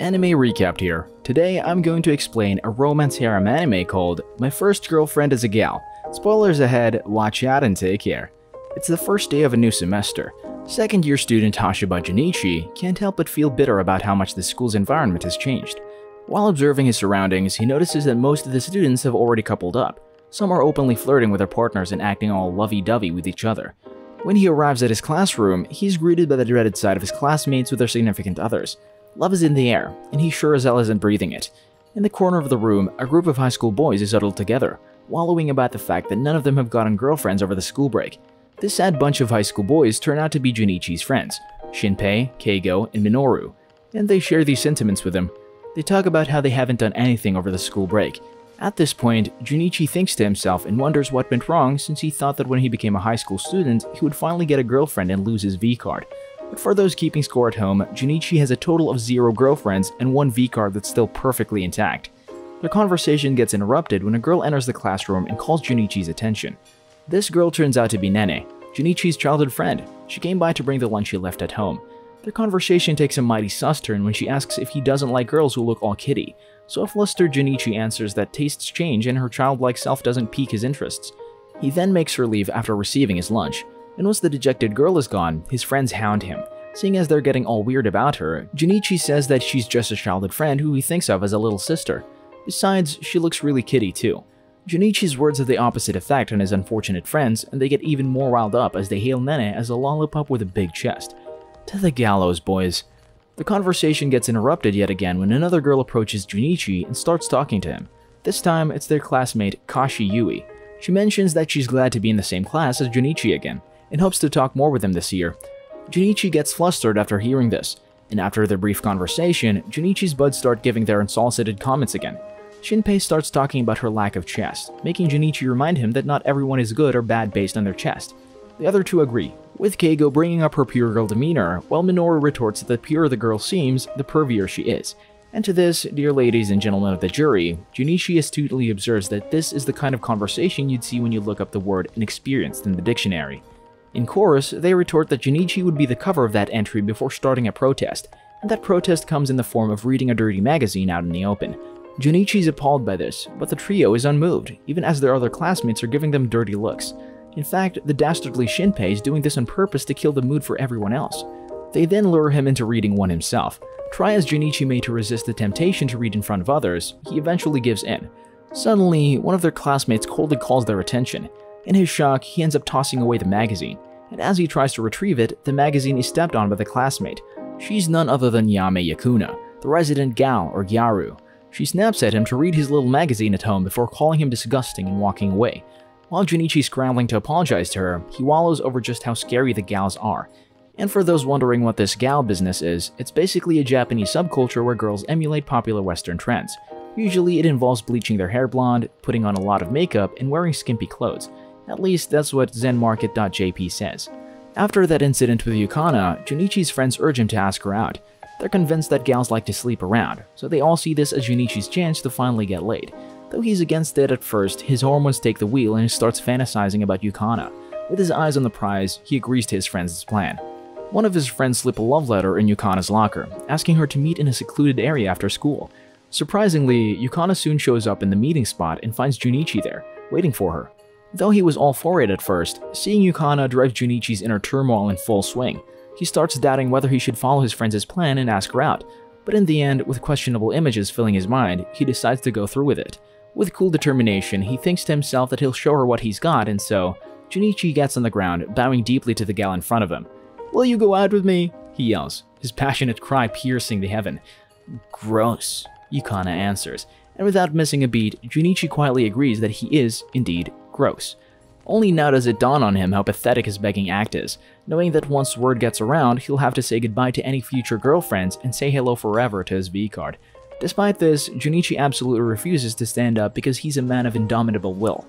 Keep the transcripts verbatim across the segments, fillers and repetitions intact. Anime Recapped here. Today I'm going to explain a romance harem anime called My First Girlfriend is a Gal. Spoilers ahead, watch out and take care. It's the first day of a new semester. Second year student Hashiba Junichi can't help but feel bitter about how much the school's environment has changed. While observing his surroundings, he notices that most of the students have already coupled up. Some are openly flirting with their partners and acting all lovey-dovey with each other. When he arrives at his classroom, he's greeted by the dreaded sight of his classmates with their significant others. Love is in the air, and he sure as hell isn't breathing it. In the corner of the room, a group of high school boys is huddled together, wallowing about the fact that none of them have gotten girlfriends over the school break. This sad bunch of high school boys turn out to be Junichi's friends, Shinpei, Keigo, and Minoru, and they share these sentiments with him. They talk about how they haven't done anything over the school break. At this point, Junichi thinks to himself and wonders what went wrong, since he thought that when he became a high school student, he would finally get a girlfriend and lose his V-card. But for those keeping score at home, Junichi has a total of zero girlfriends and one V-card that's still perfectly intact. Their conversation gets interrupted when a girl enters the classroom and calls Junichi's attention. This girl turns out to be Nene, Junichi's childhood friend. She came by to bring the lunch he left at home. Their conversation takes a mighty sus turn when she asks if he doesn't like girls who look all kitty. So flustered, Junichi answers that tastes change and her childlike self doesn't pique his interests. He then makes her leave after receiving his lunch, and once the dejected girl is gone, his friends hound him. Seeing as they're getting all weird about her, Junichi says that she's just a childhood friend who he thinks of as a little sister. Besides, she looks really kitty too. Junichi's words have the opposite effect on his unfortunate friends, and they get even more riled up as they hail Nene as a lollipop with a big chest. To the gallows, boys. The conversation gets interrupted yet again when another girl approaches Junichi and starts talking to him. This time, it's their classmate Kashi Yui. She mentions that she's glad to be in the same class as Junichi again, and hopes to talk more with him this year. Junichi gets flustered after hearing this, and after their brief conversation, Junichi's buds start giving their unsolicited comments again. Shinpei starts talking about her lack of chest, making Junichi remind him that not everyone is good or bad based on their chest. The other two agree, with Keigo bringing up her pure girl demeanor, while Minoru retorts that the purer the girl seems, the pervier she is. And to this, dear ladies and gentlemen of the jury, Junichi astutely observes that this is the kind of conversation you'd see when you look up the word inexperienced in the dictionary. In chorus, they retort that Junichi would be the cover of that entry before starting a protest, and that protest comes in the form of reading a dirty magazine out in the open. Junichi's appalled by this, but the trio is unmoved, even as their other classmates are giving them dirty looks. In fact, the dastardly Shinpei is doing this on purpose to kill the mood for everyone else. They then lure him into reading one himself. Try as Junichi may to resist the temptation to read in front of others, he eventually gives in. Suddenly, one of their classmates coldly calls their attention. In his shock, he ends up tossing away the magazine, and as he tries to retrieve it, the magazine is stepped on by the classmate. She's none other than Yame Yakuna, the resident gal or gyaru. She snaps at him to read his little magazine at home before calling him disgusting and walking away. While Junichi's scrambling to apologize to her, he wallows over just how scary the gals are. And for those wondering what this gal business is, it's basically a Japanese subculture where girls emulate popular Western trends. Usually it involves bleaching their hair blonde, putting on a lot of makeup, and wearing skimpy clothes. At least that's what Zenmarket dot J P says. After that incident with Yukana, Junichi's friends urge him to ask her out. They're convinced that gals like to sleep around, so they all see this as Junichi's chance to finally get laid. Though he's against it at first, his hormones take the wheel and he starts fantasizing about Yukana. With his eyes on the prize, he agrees to his friend's plan. One of his friends slips a love letter in Yukana's locker, asking her to meet in a secluded area after school. Surprisingly, Yukana soon shows up in the meeting spot and finds Junichi there, waiting for her. Though he was all for it at first, seeing Yukana drives Junichi's inner turmoil in full swing. He starts doubting whether he should follow his friend's plan and ask her out, but in the end, with questionable images filling his mind, he decides to go through with it. With cool determination, he thinks to himself that he'll show her what he's got, and so, Junichi gets on the ground, bowing deeply to the gal in front of him. "Will you go out with me?" he yells, his passionate cry piercing the heaven. "Gross," Yukana answers, and without missing a beat, Junichi quietly agrees that he is, indeed, gross. Only now does it dawn on him how pathetic his begging act is, knowing that once word gets around, he'll have to say goodbye to any future girlfriends and say hello forever to his V-card. Despite this, Junichi absolutely refuses to stand up because he's a man of indomitable will,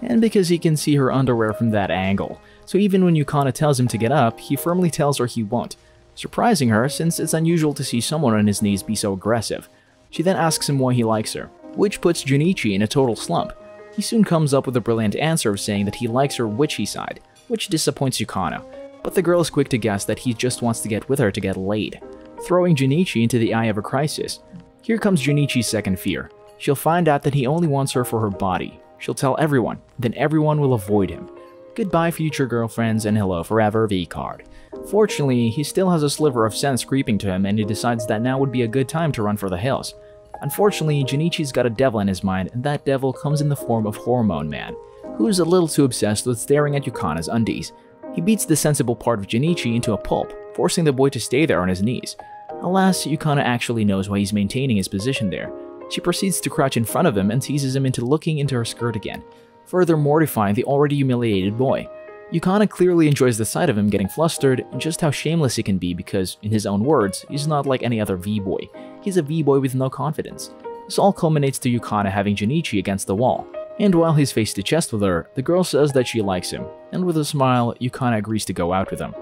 and because he can see her underwear from that angle, so even when Yukana tells him to get up, he firmly tells her he won't, surprising her since it's unusual to see someone on his knees be so aggressive. She then asks him why he likes her, which puts Junichi in a total slump. He soon comes up with a brilliant answer of saying that he likes her witchy side, which disappoints Yukana, but the girl is quick to guess that he just wants to get with her to get laid. throwing Junichi into the eye of a crisis. Here comes Junichi's second fear. She'll find out that he only wants her for her body. She'll tell everyone, then everyone will avoid him. Goodbye future girlfriends and hello forever V-card. Fortunately, he still has a sliver of sense creeping to him and he decides that now would be a good time to run for the hills. Unfortunately, Junichi's got a devil in his mind and that devil comes in the form of Hormone Man, who's a little too obsessed with staring at Yukona's undies. He beats the sensible part of Junichi into a pulp, forcing the boy to stay there on his knees. Alas, Yukana actually knows why he's maintaining his position there. She proceeds to crouch in front of him and teases him into looking into her skirt again, further mortifying the already humiliated boy. Yukana clearly enjoys the sight of him getting flustered and just how shameless he can be because, in his own words, he's not like any other V-boy. He's a V-boy with no confidence. This all culminates to Yukana having Junichi against the wall. And while he's face to chest with her, the girl says that she likes him, and with a smile, Yukana agrees to go out with him.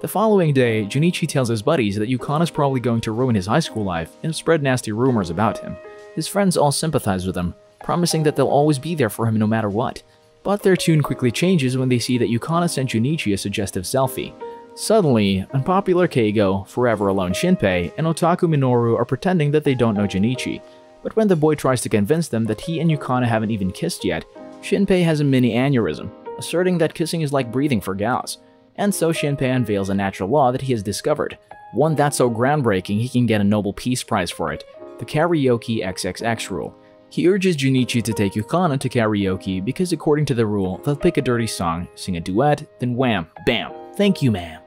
The following day, Junichi tells his buddies that Yukana's probably going to ruin his high school life and spread nasty rumors about him. His friends all sympathize with him, promising that they'll always be there for him no matter what. But their tune quickly changes when they see that Yukana sent Junichi a suggestive selfie. Suddenly, unpopular Keigo, forever alone Shinpei, and otaku Minoru are pretending that they don't know Junichi. But when the boy tries to convince them that he and Yukana haven't even kissed yet, Shinpei has a mini aneurysm, asserting that kissing is like breathing for gals. And so Shinpei unveils a natural law that he has discovered, one that's so groundbreaking he can get a Nobel Peace Prize for it, the karaoke triple X rule. He urges Junichi to take Yukana to karaoke because according to the rule, they'll pick a dirty song, sing a duet, then wham, bam, thank you ma'am.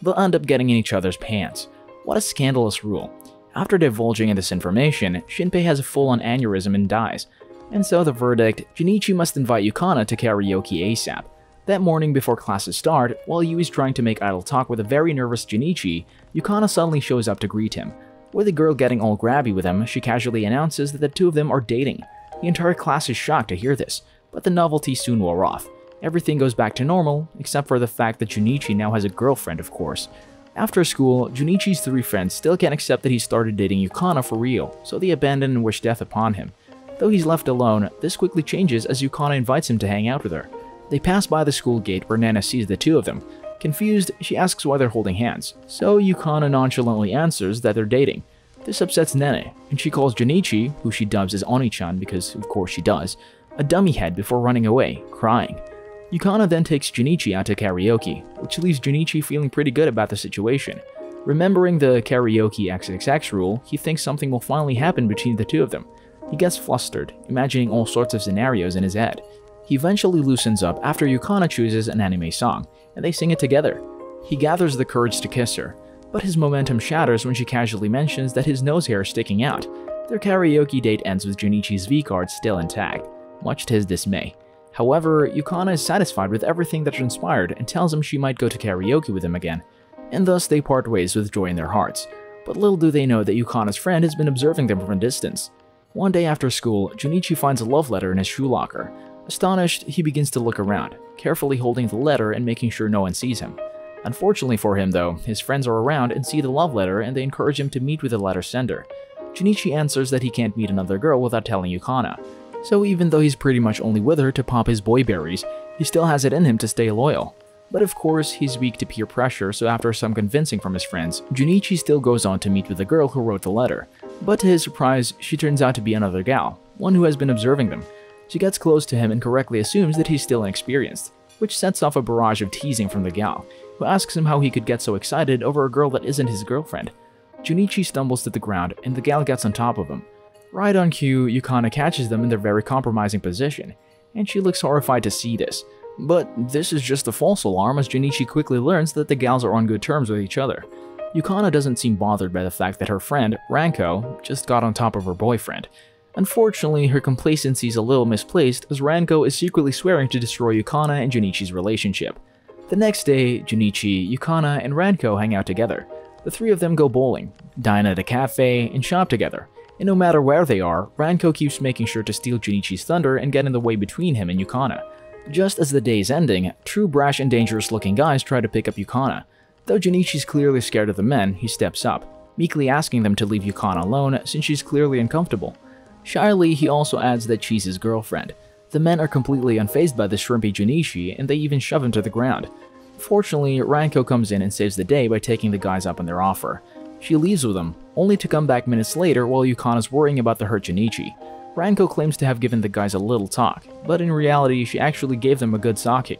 They'll end up getting in each other's pants. What a scandalous rule. After divulging this information, Shinpei has a full-on aneurysm and dies. And so the verdict, Junichi must invite Yukana to karaoke ASAP. That morning before classes start, while Yui is trying to make idle talk with a very nervous Junichi, Yukana suddenly shows up to greet him. With the girl getting all grabby with him, she casually announces that the two of them are dating. The entire class is shocked to hear this, but the novelty soon wore off. Everything goes back to normal, except for the fact that Junichi now has a girlfriend, of course. After school, Junichi's three friends still can't accept that he started dating Yukana for real, so they abandon and wish death upon him. Though he's left alone, this quickly changes as Yukana invites him to hang out with her. They pass by the school gate where Nene sees the two of them. Confused, she asks why they're holding hands, so Yukana nonchalantly answers that they're dating. This upsets Nene, and she calls Junichi, who she dubs as Oni-chan because of course she does, a dummy head before running away, crying. Yukana then takes Junichi out to karaoke, which leaves Junichi feeling pretty good about the situation. Remembering the karaoke triple X rule, he thinks something will finally happen between the two of them. He gets flustered, imagining all sorts of scenarios in his head. He eventually loosens up after Yukana chooses an anime song, and they sing it together. He gathers the courage to kiss her, but his momentum shatters when she casually mentions that his nose hair is sticking out. Their karaoke date ends with Junichi's V-card still intact, much to his dismay. However, Yukana is satisfied with everything that transpired and tells him she might go to karaoke with him again, and thus they part ways with joy in their hearts. But little do they know that Yukana's friend has been observing them from a distance. One day after school, Junichi finds a love letter in his shoe locker. Astonished, he begins to look around, carefully holding the letter and making sure no one sees him. Unfortunately for him though, his friends are around and see the love letter and they encourage him to meet with the letter sender. Junichi answers that he can't meet another girl without telling Yukana, so even though he's pretty much only with her to pop his boy berries, he still has it in him to stay loyal. But of course, he's weak to peer pressure, so after some convincing from his friends, Junichi still goes on to meet with the girl who wrote the letter. But to his surprise, she turns out to be another gal, one who has been observing them. She gets close to him and correctly assumes that he's still inexperienced, which sets off a barrage of teasing from the gal, who asks him how he could get so excited over a girl that isn't his girlfriend. Junichi stumbles to the ground and the gal gets on top of him. Right on cue, Yukana catches them in their very compromising position, and she looks horrified to see this. But this is just a false alarm as Junichi quickly learns that the gals are on good terms with each other. Yukana doesn't seem bothered by the fact that her friend, Ranko, just got on top of her boyfriend. Unfortunately, her complacency is a little misplaced as Ranko is secretly swearing to destroy Yukana and Junichi's relationship. The next day, Junichi, Yukana, and Ranko hang out together. The three of them go bowling, dine at a cafe, and shop together. And no matter where they are, Ranko keeps making sure to steal Junichi's thunder and get in the way between him and Yukana. Just as the day is ending, two brash and dangerous looking guys try to pick up Yukana. Though Junichi's clearly scared of the men, he steps up, meekly asking them to leave Yukana alone since she's clearly uncomfortable. Shyly, he also adds that she's his girlfriend. The men are completely unfazed by the shrimpy Junichi and they even shove him to the ground. Fortunately, Ranko comes in and saves the day by taking the guys up on their offer. She leaves with him, only to come back minutes later while Yukona's worrying about the hurt Junichi. Ranko claims to have given the guys a little talk, but in reality she actually gave them a good sake.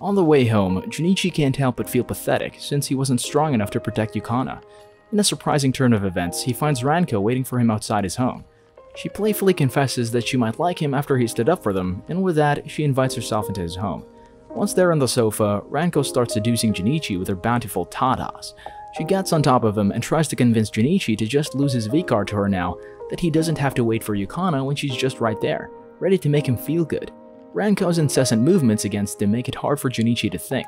On the way home, Junichi can't help but feel pathetic since he wasn't strong enough to protect Yukana. In a surprising turn of events, he finds Ranko waiting for him outside his home. She playfully confesses that she might like him after he stood up for them, and with that, she invites herself into his home. Once they're on the sofa, Ranko starts seducing Junichi with her bountiful tatas. She gets on top of him and tries to convince Junichi to just lose his V-card to her now, that he doesn't have to wait for Yukana when she's just right there, ready to make him feel good. Ranko's incessant movements against him make it hard for Junichi to think.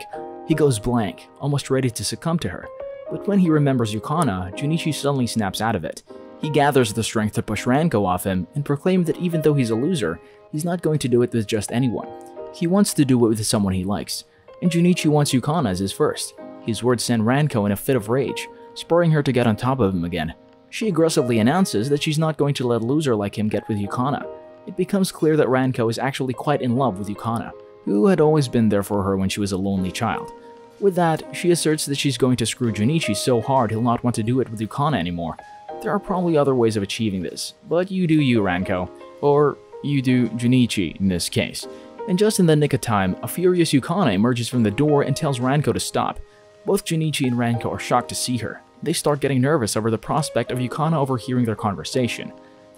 He goes blank, almost ready to succumb to her. But when he remembers Yukana, Junichi suddenly snaps out of it. He gathers the strength to push Ranko off him and proclaims that even though he's a loser, he's not going to do it with just anyone. He wants to do it with someone he likes, and Junichi wants Yukana as his first. His words send Ranko in a fit of rage, spurring her to get on top of him again. She aggressively announces that she's not going to let a loser like him get with Yukana. It becomes clear that Ranko is actually quite in love with Yukana, who had always been there for her when she was a lonely child. With that, she asserts that she's going to screw Junichi so hard he'll not want to do it with Yukana anymore. There are probably other ways of achieving this, but you do you, Ranko. Or you do Junichi in this case. And just in the nick of time, a furious Yukana emerges from the door and tells Ranko to stop. Both Junichi and Ranko are shocked to see her. They start getting nervous over the prospect of Yukana overhearing their conversation.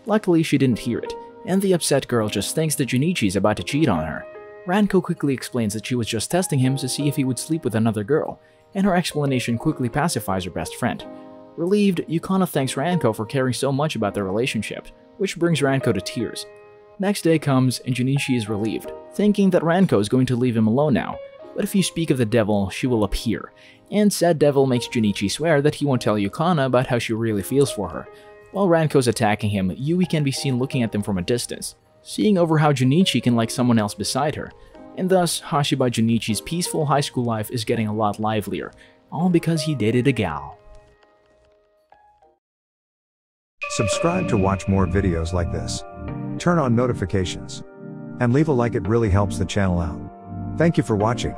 Luckily, she didn't hear it, and the upset girl just thinks that Junichi is about to cheat on her. Ranko quickly explains that she was just testing him to see if he would sleep with another girl, and her explanation quickly pacifies her best friend. Relieved, Yukana thanks Ranko for caring so much about their relationship, which brings Ranko to tears. Next day comes, and Junichi is relieved, thinking that Ranko is going to leave him alone now. But if you speak of the devil, she will appear, and said devil makes Junichi swear that he won't tell Yukana about how she really feels for her. While Ranko's attacking him, Yui can be seen looking at them from a distance, seeing over how Junichi can like someone else beside her, and thus Hashiba Junichi's peaceful high school life is getting a lot livelier, all because he dated a gal. Subscribe to watch more videos like this, turn on notifications, and leave a like, it really helps the channel out. Thank you for watching.